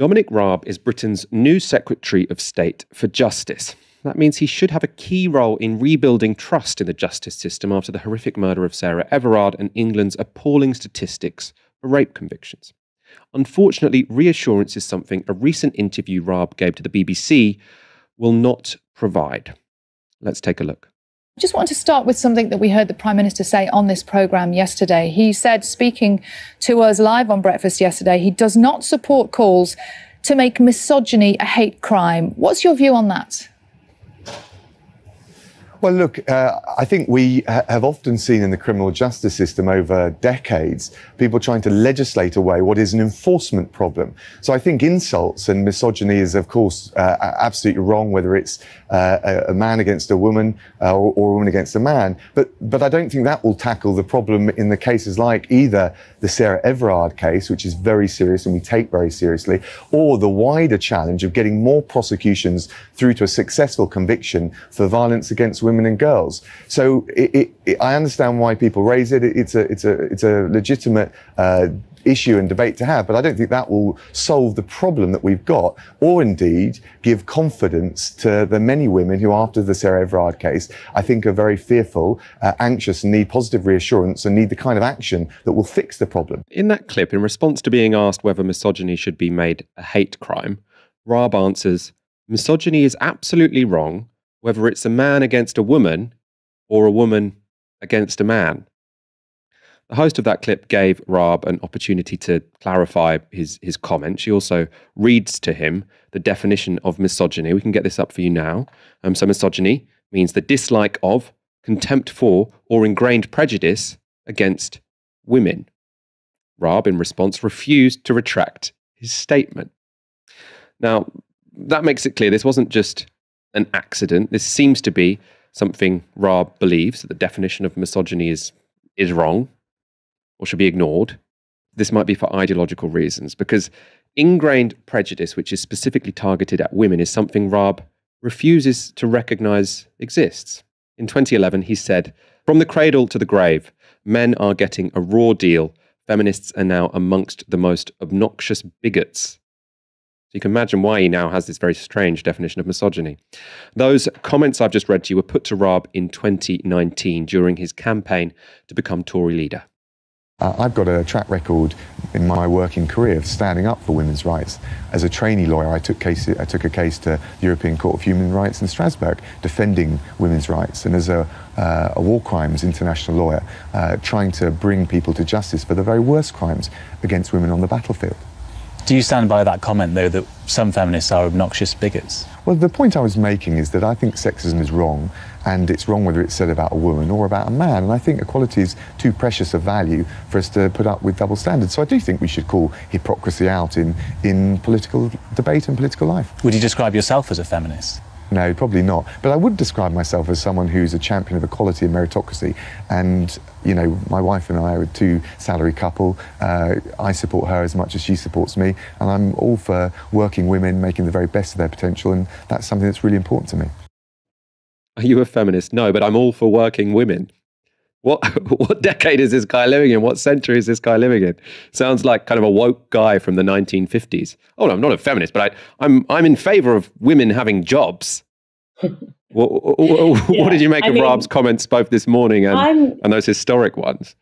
Dominic Raab is Britain's new Secretary of State for Justice. That means he should have a key role in rebuilding trust in the justice system after the horrific murder of Sarah Everard and England's appalling statistics for rape convictions. Unfortunately, reassurance is something a recent interview Raab gave to the BBC will not provide. Let's take a look. I just want to start with something that we heard the Prime Minister say on this programme yesterday. He said, speaking to us live on Breakfast yesterday, he does not support calls to make misogyny a hate crime. What's your view on that? Well, look, I think we have often seen in the criminal justice system over decades people trying to legislate away what is an enforcement problem. So I think insults and misogyny is, of course, absolutely wrong, whether it's a man against a woman or a woman against a man. But I don't think that will tackle the problem in the cases like either the Sarah Everard case, which is very serious and we take very seriously, or the wider challenge of getting more prosecutions through to a successful conviction for violence against women and girls. So I understand why people raise it. It's a legitimate issue and debate to have, but I don't think that will solve the problem that we've got, or indeed give confidence to the many women who, after the Sarah Everard case, I think are very fearful, anxious, and need positive reassurance and need the kind of action that will fix the problem. In that clip, in response to being asked whether misogyny should be made a hate crime, Raab answers, "Misogyny is absolutely wrong, whether it's a man against a woman or a woman against a man." The host of that clip gave Raab an opportunity to clarify his comment. She also reads to him the definition of misogyny. We can get this up for you now. So misogyny means the dislike of, contempt for, or ingrained prejudice against women. Raab, in response, refused to retract his statement. Now, that makes it clear this wasn't just an accident. This seems to be something Raab believes, that the definition of misogyny is wrong or should be ignored. This might be for ideological reasons, because ingrained prejudice, which is specifically targeted at women, is something Raab refuses to recognise exists. In 2011, he said, "From the cradle to the grave, men are getting a raw deal. Feminists are now amongst the most obnoxious bigots." So you can imagine why he now has this very strange definition of misogyny. Those comments I've just read to you were put to Raab in 2019 during his campaign to become Tory leader. I've got a track record in my working career of standing up for women's rights. As a trainee lawyer, I took a case to the European Court of Human Rights in Strasbourg, defending women's rights. And as a war crimes international lawyer, trying to bring people to justice for the very worst crimes against women on the battlefield. Do you stand by that comment, though, that some feminists are obnoxious bigots? Well, the point I was making is that I think sexism is wrong, and it's wrong whether it's said about a woman or about a man, and I think equality is too precious a value for us to put up with double standards. So I do think we should call hypocrisy out in political debate and political life. Would you describe yourself as a feminist? No, probably not. But I would describe myself as someone who's a champion of equality and meritocracy. And, you know, my wife and I are a two-salary couple. I support her as much as she supports me. And I'm all for working women, making the very best of their potential. And that's something that's really important to me. Are you a feminist? No, but I'm all for working women. What decade is this guy living in? What century is this guy living in? Sounds like kind of a woke guy from the 1950s. Oh, no, I'm not a feminist, but I'm in favour of women having jobs. What did you make of Raab's comments both this morning and those historic ones?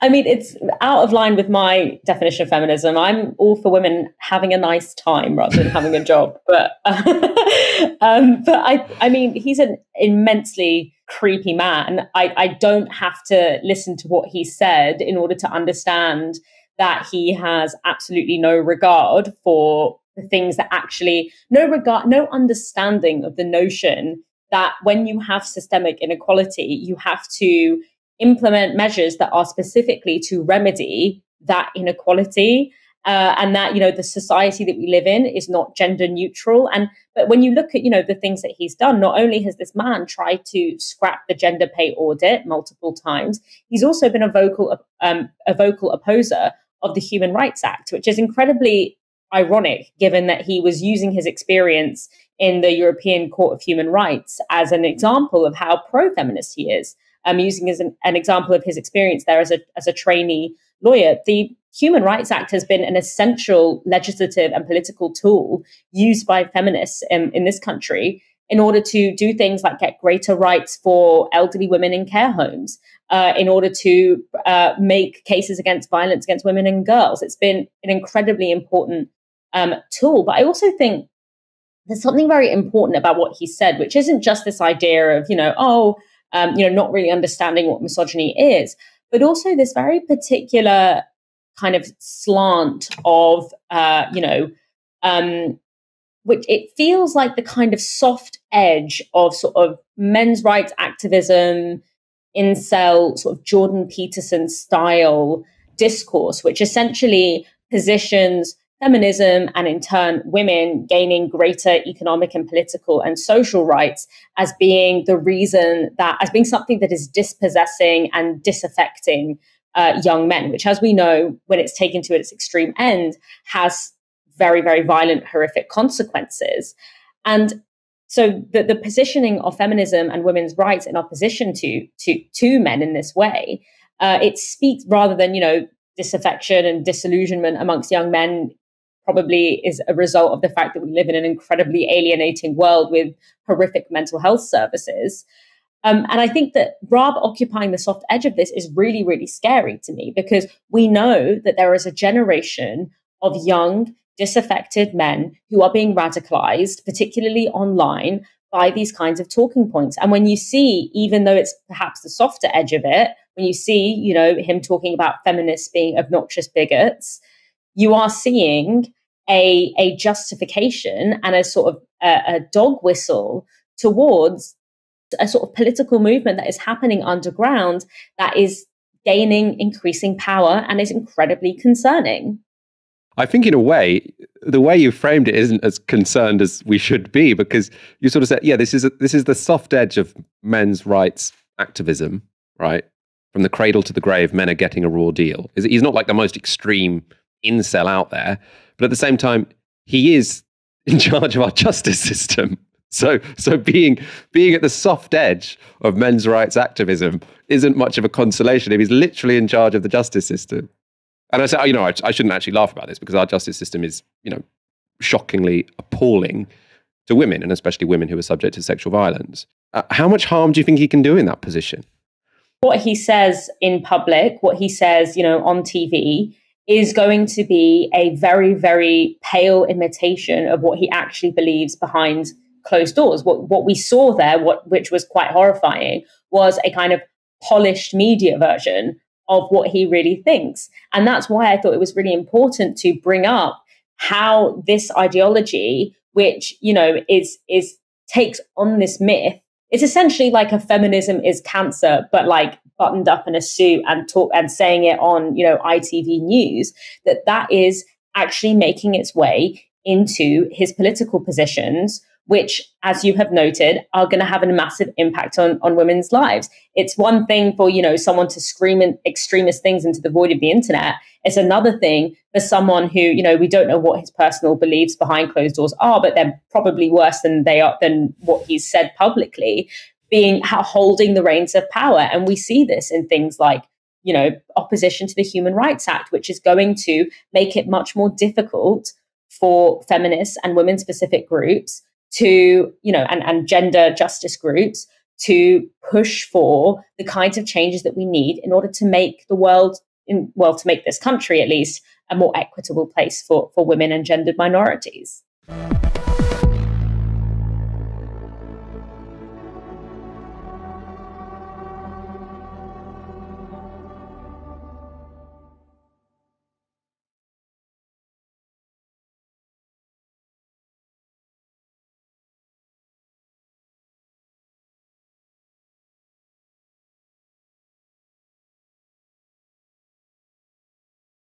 I mean, it's out of line with my definition of feminism. I'm all for women having a nice time rather than having a job. But I mean, he's an immensely creepy man. I don't have to listen to what he said in order to understand that he has absolutely no regard for the things that actually, no understanding of the notion that when you have systemic inequality, you have to implement measures that are specifically to remedy that inequality, and that, you know, the society that we live in is not gender neutral. But when you look at, you know, the things that he's done, not only has this man tried to scrap the gender pay audit multiple times, he's also been a vocal opposer of the Human Rights Act, which is incredibly ironic, given that he was using his experience in the European Court of Human Rights as an example of how pro-feminist he is. I'm using as an example of his experience there as a trainee lawyer. The Human Rights Act has been an essential legislative and political tool used by feminists in this country in order to do things like get greater rights for elderly women in care homes, in order to make cases against violence against women and girls. It's been an incredibly important tool. But I also think there's something very important about what he said, which isn't just this idea of, not really understanding what misogyny is, but also this very particular kind of slant of, which it feels like the kind of soft edge of sort of men's rights activism, incel, sort of Jordan Peterson style discourse, which essentially positions feminism and in turn women gaining greater economic and political and social rights as being the reason that, as being something that is dispossessing and disaffecting young men, which, as we know, when it's taken to its extreme end, has very, very violent, horrific consequences. And so the positioning of feminism and women's rights in opposition to men in this way, it speaks rather than, disaffection and disillusionment amongst young men, probably is a result of the fact that we live in an incredibly alienating world with horrific mental health services. And I think that Raab occupying the soft edge of this is really, really scary to me, because we know that there is a generation of young, disaffected men who are being radicalized, particularly online, by these kinds of talking points. And when you see, even though it's perhaps the softer edge of it, when you see, him talking about feminists being obnoxious bigots, you are seeing a justification and a sort of a dog whistle towards a sort of political movement that is happening underground that is gaining increasing power and is incredibly concerning. I think in a way, the way you framed it isn't as concerned as we should be, because you sort of said, yeah, this is the soft edge of men's rights activism, right? From the cradle to the grave, men are getting a raw deal. He's not like the most extreme incel out there, but at the same time, he is in charge of our justice system. So being at the soft edge of men's rights activism isn't much of a consolation if he's literally in charge of the justice system. And I said, I shouldn't actually laugh about this, because our justice system is, shockingly appalling to women, and especially women who are subject to sexual violence. How much harm do you think he can do in that position? What he says in public, what he says, on TV, is going to be a very, very pale imitation of what he actually believes behind closed doors. What we saw there, which was quite horrifying, was a kind of polished media version of what he really thinks. And that's why I thought it was really important to bring up how this ideology, which, is takes on this myth, it's essentially like a feminism is cancer, but like buttoned up in a suit and saying it on, ITV News, that is actually making its way into his political positions, which, as you have noted, are going to have a massive impact on women's lives. It's one thing for, someone to scream extremist things into the void of the internet. It's another thing for someone who, we don't know what his personal beliefs behind closed doors are, but they're probably worse than what he's said publicly, holding the reins of power. And we see this in things like, opposition to the Human Rights Act, which is going to make it much more difficult for feminists and women-specific groups to, and gender justice groups to push for the kinds of changes that we need in order to make the world, to make this country at least, a more equitable place for women and gendered minorities.